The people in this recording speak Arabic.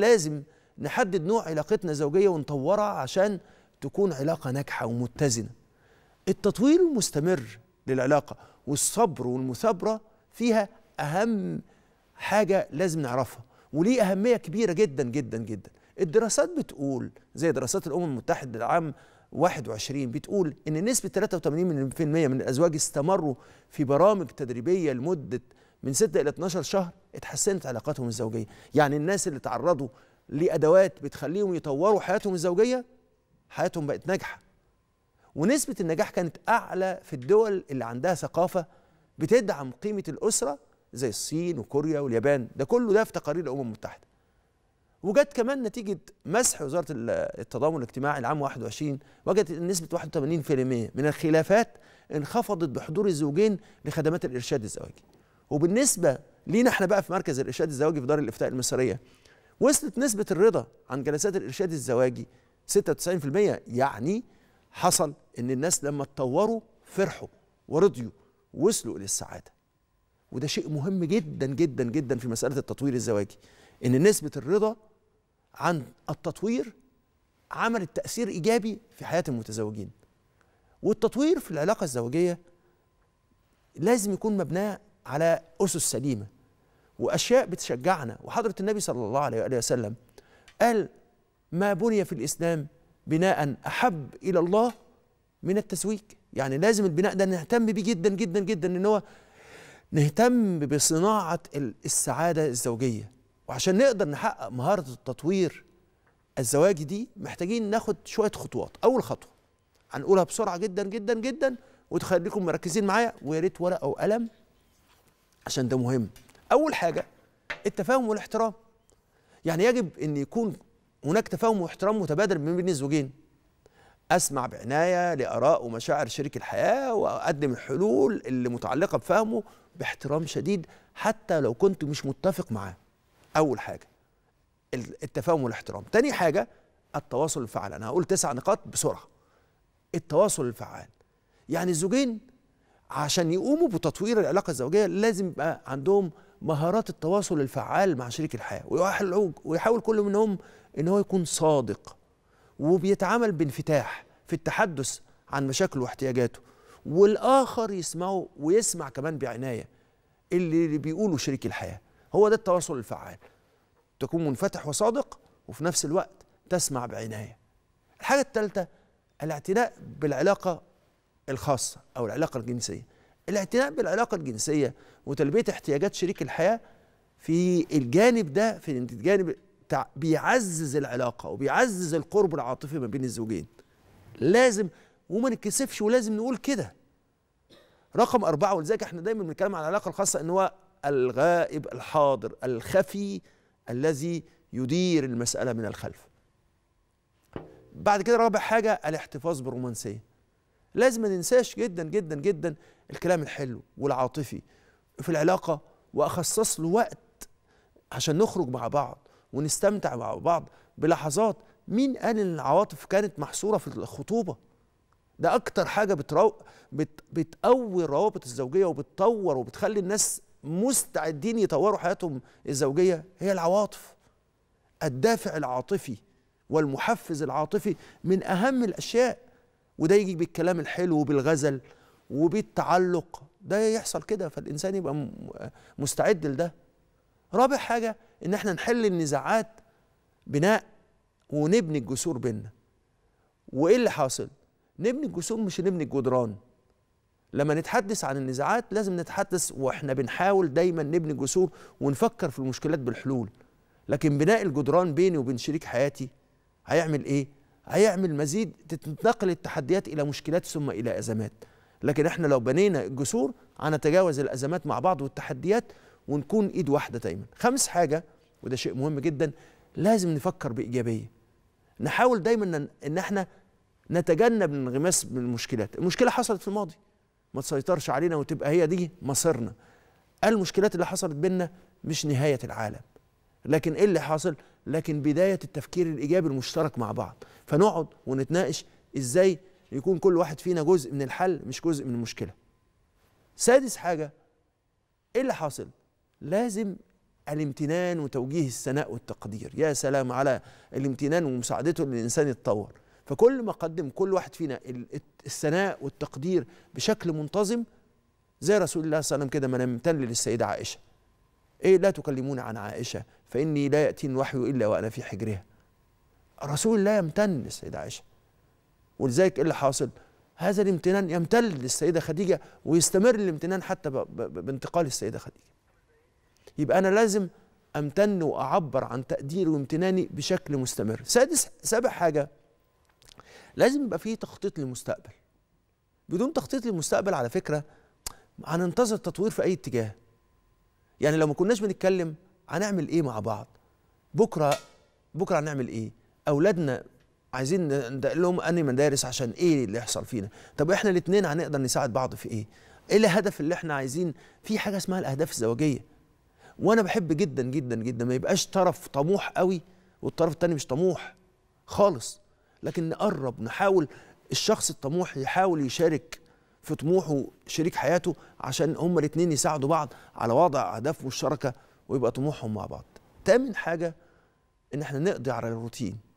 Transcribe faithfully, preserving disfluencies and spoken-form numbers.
لازم نحدد نوع علاقتنا الزوجية ونطورها عشان تكون علاقة ناجحة ومتزنة. التطوير المستمر للعلاقة والصبر والمثابرة فيها أهم حاجة لازم نعرفها، وليه أهمية كبيرة جدا جدا جدا. الدراسات بتقول، زي دراسات الأمم المتحدة العام واحد وعشرين، بتقول إن نسبة ثلاثة وثمانين بالمئة من الأزواج استمروا في برامج تدريبية لمدة من ستة إلى اثني عشر شهر اتحسنت علاقاتهم الزوجية. يعني الناس اللي تعرضوا لأدوات بتخليهم يطوروا حياتهم الزوجية حياتهم بقت ناجحة، ونسبة النجاح كانت أعلى في الدول اللي عندها ثقافة بتدعم قيمة الأسرة زي الصين وكوريا واليابان. ده كله ده في تقارير الأمم المتحدة. وجت كمان نتيجة مسح وزارة التضامن الاجتماعي العام واحد وعشرين، وجدت نسبة واحد وثمانين بالمئة من الخلافات انخفضت بحضور الزوجين لخدمات الإرشاد الزواجي. وبالنسبة لينا احنا بقى في مركز الإرشاد الزواجي في دار الإفتاء المصرية، وصلت نسبة الرضا عن جلسات الإرشاد الزواجي ستة وتسعين بالمئة. يعني حصل إن الناس لما اتطوروا فرحوا ورضيوا وصلوا إلى السعادة. وده شيء مهم جدا جدا جدا في مسألة التطوير الزواجي، إن نسبة الرضا عن التطوير عملت تأثير إيجابي في حياة المتزوجين. والتطوير في العلاقة الزوجية لازم يكون مبناه على أسس سليمة وأشياء بتشجعنا. وحضرة النبي صلى الله عليه وسلم قال: ما بني في الإسلام بناء أحب إلى الله من التزويج. يعني لازم البناء ده نهتم بيه جدا جدا جدا، إن هو نهتم بصناعة السعادة الزوجية. وعشان نقدر نحقق مهارة التطوير الزواجي دي محتاجين ناخد شوية خطوات. أول خطوة هنقولها بسرعة جدا جدا جدا وتخليكم مركزين معايا، ويا ريت ورقة وقلم عشان ده مهم. أول حاجة التفاهم والاحترام. يعني يجب أن يكون هناك تفاهم واحترام متبادل ما بين الزوجين. أسمع بعناية لآراء ومشاعر شريك الحياة وأقدم الحلول اللي متعلقة بفهمه باحترام شديد حتى لو كنت مش متفق معاه. أول حاجة التفاهم والاحترام. تاني حاجة التواصل الفعال. أنا هقول تسع نقاط بسرعة. التواصل الفعال، يعني الزوجين عشان يقوموا بتطوير العلاقة الزوجية لازم يبقى عندهم مهارات التواصل الفعال مع شريك الحياة، ويحاول كل منهم إن هو يكون صادق وبيتعامل بانفتاح في التحدث عن مشاكله واحتياجاته، والآخر يسمعه ويسمع كمان بعناية اللي بيقوله شريك الحياة. هو ده التواصل الفعال، تكون منفتح وصادق وفي نفس الوقت تسمع بعناية. الحاجة الثالثة الاعتناء بالعلاقة الخاصة أو العلاقة الجنسية. الاعتناء بالعلاقة الجنسية وتلبية احتياجات شريك الحياة في الجانب ده، في الجانب بيعزز العلاقة وبيعزز القرب العاطفي ما بين الزوجين. لازم وما نتكسفش ولازم نقول كده. رقم أربعة، ولذلك احنا دايما بنتكلم عن العلاقة الخاصة، إن هو الغائب الحاضر الخفي الذي يدير المسألة من الخلف. بعد كده رابع حاجة الاحتفاظ بالرومانسية. لازم ما ننساش جدا جدا جدا الكلام الحلو والعاطفي في العلاقة، وأخصص له وقت عشان نخرج مع بعض ونستمتع مع بعض بلحظات. مين قال إن العواطف كانت محصورة في الخطوبة؟ ده أكتر حاجة بترو... بت... بتقوي الروابط الزوجية وبتطور وبتخلي الناس مستعدين يطوروا حياتهم الزوجية هي العواطف. الدافع العاطفي والمحفز العاطفي من أهم الأشياء، وده يجي بالكلام الحلو وبالغزل وبالتعلق. ده يحصل كده فالإنسان يبقى مستعد لده. رابع حاجة إن احنا نحل النزاعات بناء ونبني الجسور بينا. وإيه اللي حاصل؟ نبني الجسور مش نبني الجدران. لما نتحدث عن النزاعات لازم نتحدث واحنا بنحاول دايما نبني الجسور ونفكر في المشكلات بالحلول. لكن بناء الجدران بيني وبين شريك حياتي هيعمل إيه؟ هيعمل مزيد، تتنقل التحديات إلى مشكلات ثم إلى أزمات. لكن احنا لو بنينا الجسور هنتجاوز الأزمات مع بعض والتحديات ونكون إيد واحدة دايما. خامس حاجة، وده شيء مهم جدا، لازم نفكر بإيجابية. نحاول دايما إن احنا نتجنب الانغماس بالمشكلات. المشكلة حصلت في الماضي ما تسيطرش علينا وتبقى هي دي مصيرنا. المشكلات اللي حصلت بينا مش نهاية العالم، لكن إيه اللي حاصل؟ لكن بداية التفكير الإيجابي المشترك مع بعض. فنقعد ونتناقش إزاي يكون كل واحد فينا جزء من الحل مش جزء من المشكلة. سادس حاجة، إيه اللي حاصل؟ لازم الامتنان وتوجيه الثناء والتقدير. يا سلام على الامتنان ومساعدته للإنسان يتطور. فكل ما قدم كل واحد فينا الثناء والتقدير بشكل منتظم زي رسول الله صلى الله عليه وسلم كده، ما نمتن للسيدة عائشة، إيه لا تكلمون عن عائشة فإني لا يأتين الوحي إلا وأنا في حجرها. رسول الله يمتن للسيدة عائشة، ولذلك اللي حاصل هذا الامتنان يمتل للسيدة خديجة ويستمر الامتنان حتى بانتقال السيدة خديجة. يبقى أنا لازم أمتن وأعبر عن تقديري وامتناني بشكل مستمر. سادس سابع حاجة، لازم يبقى فيه تخطيط للمستقبل. بدون تخطيط للمستقبل على فكرة هننتظر تطوير في أي اتجاه. يعني لو ما كناش بنتكلم هنعمل إيه مع بعض؟ بكرة بكرة هنعمل إيه؟ أولادنا عايزين ندق لهم أنهي مدارس عشان إيه اللي يحصل فينا؟ طب إحنا الاتنين هنقدر نساعد بعض في إيه؟ إيه الهدف اللي إحنا عايزين؟ في حاجة اسمها الأهداف الزواجية. وأنا بحب جدا جدا جدا ما يبقاش طرف طموح قوي والطرف التاني مش طموح خالص، لكن نقرب، نحاول الشخص الطموح يحاول يشارك في طموحه شريك حياته عشان هما الاتنين يساعدوا بعض على وضع أهداف مشتركة ويبقى طموحهم مع بعض. تامن حاجة إن إحنا نقضي على الروتين.